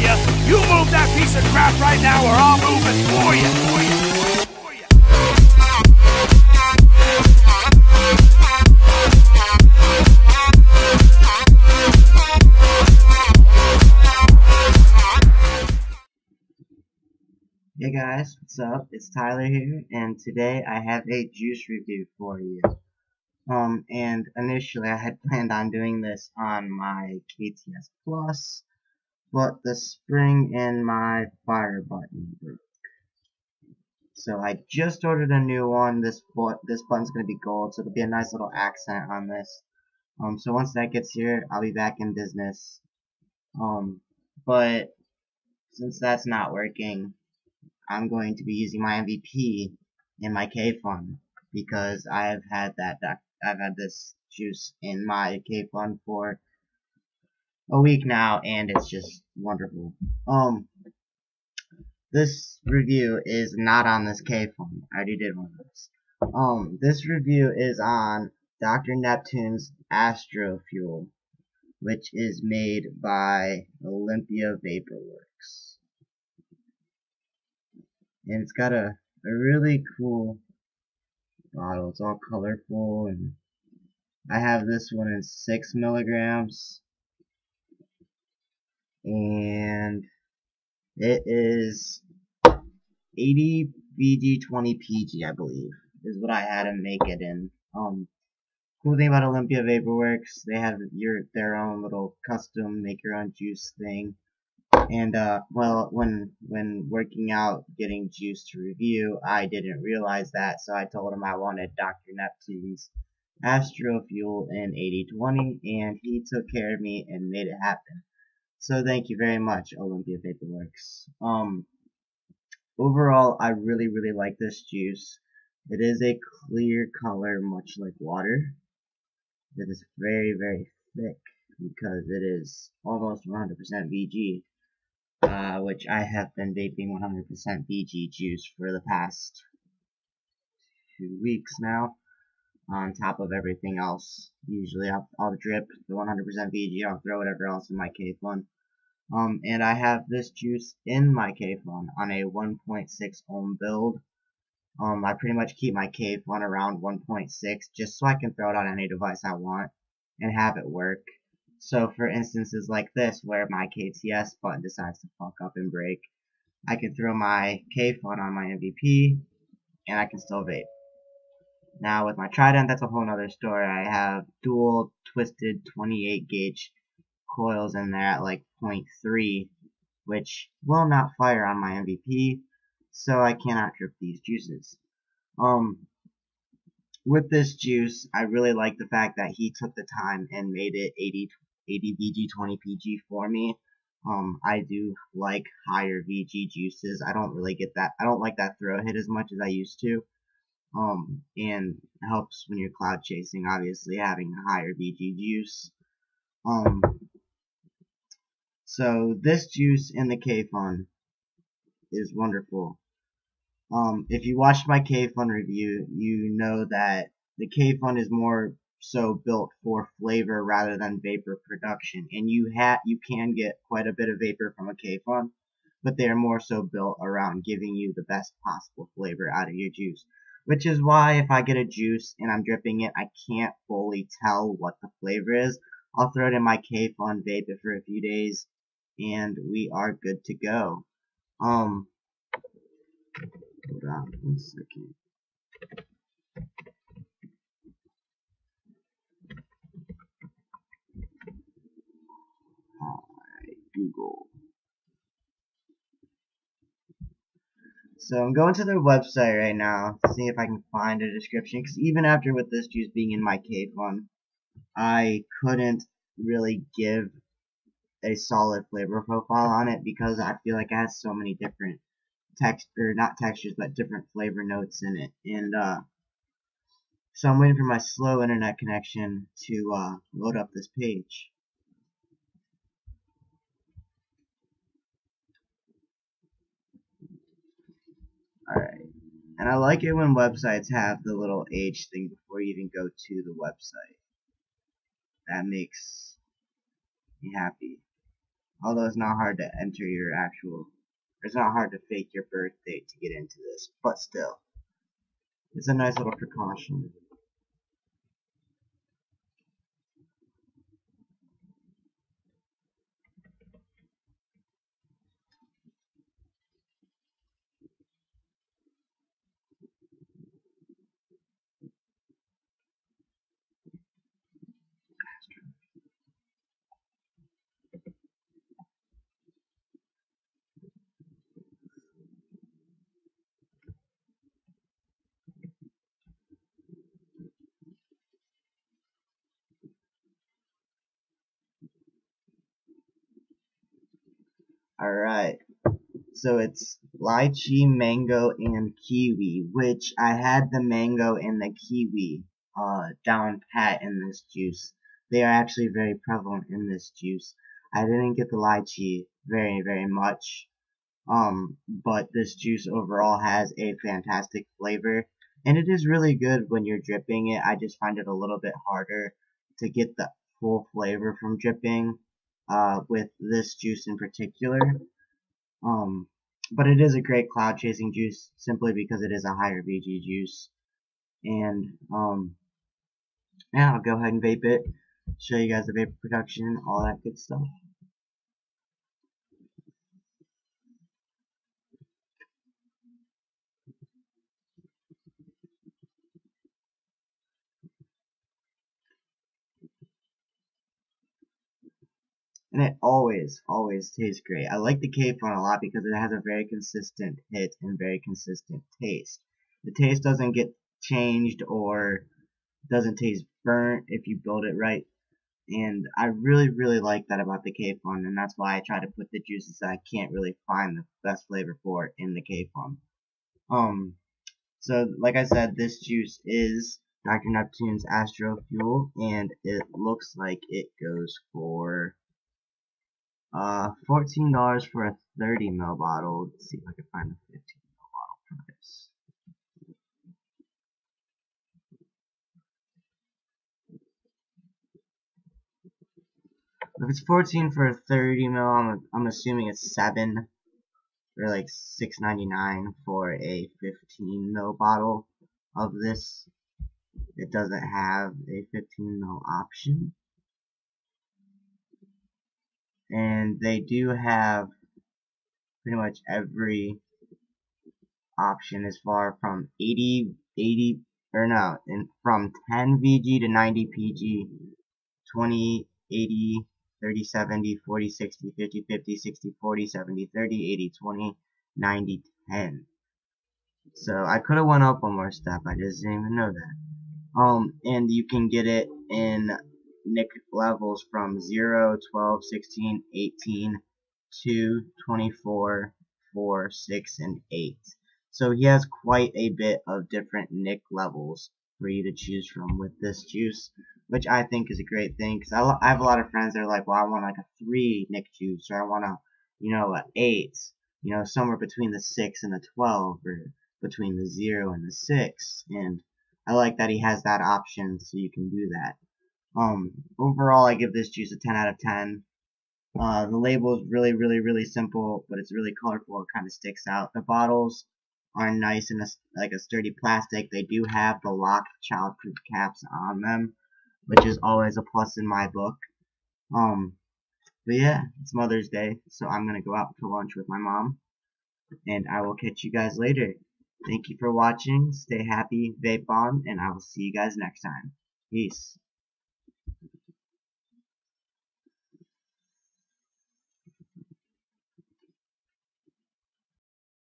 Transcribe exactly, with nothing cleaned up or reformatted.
you. You move that piece of crap right now, or I'll move it for you. For you. Hey guys, what's up? It's Tyler here, and today I have a juice review for you. Um, and initially I had planned on doing this on my K T S Plus, but the spring in my fire button broke. So I just ordered a new one. This but this button's gonna be gold, so it'll be a nice little accent on this. Um, so once that gets here, I'll be back in business. Um, but since that's not working, I'm going to be using my M V P in my Kayfun, because I've had that I've had this juice in my Kayfun for a week now, and it's just wonderful. Um, this review is not on this Kayfun. I already did one of those. Um, this review is on Doctor Neptune's Astro Fuel, which is made by Olympia Vapor Works. And it's got a, a really cool bottle. It's all colorful, and I have this one in six milligrams, and it is eighty B D twenty P G, I believe, is what I had to make it in. Um, cool thing about Olympia Vapor Works, they have your their own little custom make your own juice thing. And uh, well, when when working out getting juice to review, I didn't realize that, so I told him I wanted Doctor Neptune's Astro Fuel in eighty twenty, and he took care of me and made it happen. So thank you very much, Olympia Vapor Works. Um, overall, I really really like this juice. It is a clear color, much like water. It is very very thick, because it is almost one hundred percent V G, uh, which I have been vaping one hundred percent V G juice for the past two weeks now, on top of everything else. Usually I'll, I'll drip the one hundred percent V G, I'll throw whatever else in my Kayfun. Um, and I have this juice in my Kayfun on a one point six ohm build. Um, I pretty much keep my Kayfun around one point six just so I can throw it on any device I want and have it work. So for instances like this, where my K T S button decides to fuck up and break, I can throw my Kayfun on my M V P, and I can still vape. Now with my Trident, that's a whole nother story. I have dual twisted twenty-eight gauge coils in there at like point three, which will not fire on my M V P, so I cannot drip these juices. Um, with this juice, I really like the fact that he took the time and made it eighty B G twenty P G for me. Um, I do like higher V G juices. I don't really get that. I don't like that throw hit as much as I used to. Um, and it helps when you're cloud chasing, obviously, having a higher V G juice. Um, so this juice in the Kayfun is wonderful. Um, if you watched my Kayfun review, you know that the Kayfun is more so built for flavor rather than vapor production, and you ha you can get quite a bit of vapor from a Kayfun, but they are more so built around giving you the best possible flavor out of your juice, which is why if I get a juice and I'm dripping it, I can't fully tell what the flavor is. I'll throw it in my Kayfun, vape it for a few days, and we are good to go. Um... Hold on one second. Alright, Google. So I'm going to their website right now to see if I can find a description, because even after with this juice being in my Kayfun, I couldn't really give a solid flavor profile on it, because I feel like it has so many different text or not textures but different flavor notes in it, and uh so I'm waiting for my slow internet connection to uh load up this page. Alright, and I like it when websites have the little age thing before you even go to the website. That makes me happy. although it's not hard to enter your actual, it's not hard to fake your birth date to get into this, but still, it's a nice little precaution. Alright, so it's lychee, mango, and kiwi, which I had the mango and the kiwi uh, down pat in this juice. They are actually very prevalent in this juice. I didn't get the lychee very, very much, um, but this juice overall has a fantastic flavor, and it is really good when you're dripping it. I just find it a little bit harder to get the full flavor from dripping. Uh, with this juice in particular, um, but it is a great cloud chasing juice simply because it is a higher V G juice, and um, yeah, I'll go ahead and vape it, show you guys the vapor production, all that good stuff. And it always, always tastes great. I like the Kayfun a lot because it has a very consistent hit and very consistent taste. The taste doesn't get changed or doesn't taste burnt if you build it right. And I really, really like that about the Kayfun, and that's why I try to put the juices that I can't really find the best flavor for in the Kayfun. Um, so, like I said, this juice is Doctor Neptune's Astro Fuel, and it looks like it goes for... Uh, fourteen dollars for a thirty mil bottle. Let's see if I can find a fifteen mil bottle price. If it's fourteen for a thirty mil, I'm I'm assuming it's seven or like six ninety-nine for a fifteen mil bottle of this. It doesn't have a fifteen mil option. And they do have pretty much every option as far from eighty, eighty, or no, and from ten V G to ninety P G, twenty, eighty, thirty, seventy, forty, sixty, fifty, fifty, sixty, forty, seventy, thirty, eighty, twenty, ninety, ten. So I could have went up one more step. I just didn't even know that. Um, and you can get it in N I C levels from zero, twelve, sixteen, eighteen, two, twenty-four, four, six, and eight. So he has quite a bit of different N I C levels for you to choose from with this juice, which I think is a great thing, because I, I have a lot of friends that are like, well, I want like a three N I C juice, or I want a, you know, an eight, you know, somewhere between the six and the twelve, or between the zero and the six, and I like that he has that option, so you can do that. Um, overall, I give this juice a ten out of ten. Uh, the label is really, really, really simple, but it's really colorful. It kind of sticks out. The bottles are nice and like a sturdy plastic. They do have the locked childproof caps on them, which is always a plus in my book. Um, but yeah, it's Mother's Day, so I'm gonna go out to lunch with my mom, and I will catch you guys later. Thank you for watching. Stay happy, vape on, and I will see you guys next time. Peace.